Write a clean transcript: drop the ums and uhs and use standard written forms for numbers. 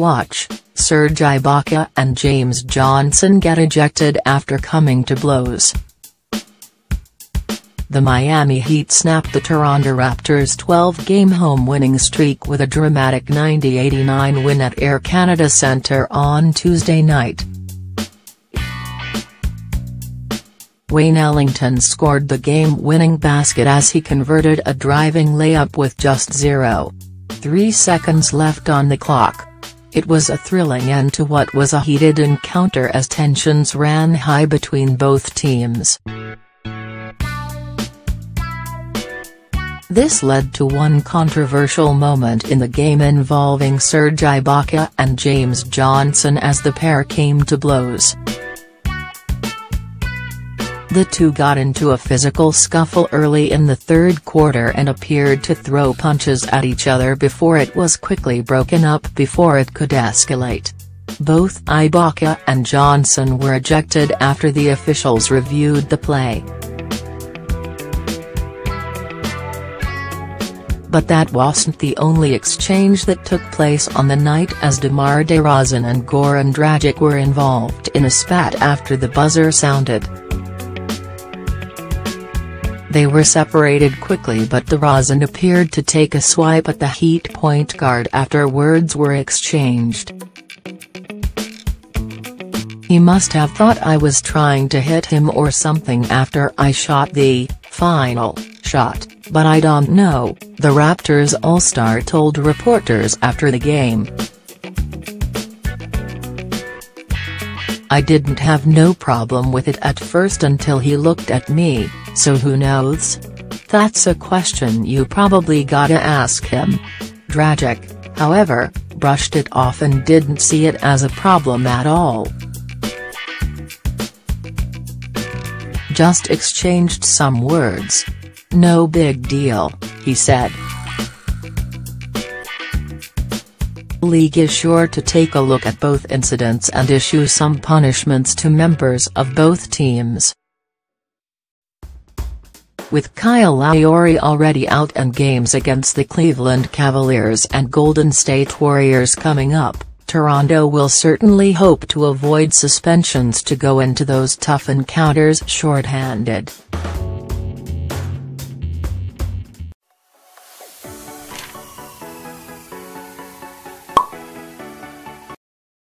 watch, Serge Ibaka and James Johnson get ejected after coming to blows. The Miami Heat snapped the Toronto Raptors' 12-game home winning streak with a dramatic 90-89 win at Air Canada Centre on Tuesday night. Wayne Ellington scored the game-winning basket as he converted a driving layup with just 0.3 seconds left on the clock. It was a thrilling end to what was a heated encounter as tensions ran high between both teams. This led to one controversial moment in the game involving Serge Ibaka and James Johnson as the pair came to blows. The two got into a physical scuffle early in the third quarter and appeared to throw punches at each other before it was quickly broken up before it could escalate. Both Ibaka and Johnson were ejected after the officials reviewed the play. But that wasn't the only exchange that took place on the night, as Demar DeRozan and Goran Dragić were involved in a spat after the buzzer sounded. They were separated quickly, but DeRozan appeared to take a swipe at the Heat point guard after words were exchanged. "He must have thought I was trying to hit him or something after I shot the final shot, but I don't know," the Raptors all-star told reporters after the game. "I didn't have no problem with it at first until he looked at me, so who knows? That's a question you probably gotta ask him." Dragić, however, brushed it off and didn't see it as a problem at all. "Just exchanged some words. No big deal," he said. League is sure to take a look at both incidents and issue some punishments to members of both teams. With Kyle Lowry already out and games against the Cleveland Cavaliers and Golden State Warriors coming up, Toronto will certainly hope to avoid suspensions to go into those tough encounters shorthanded.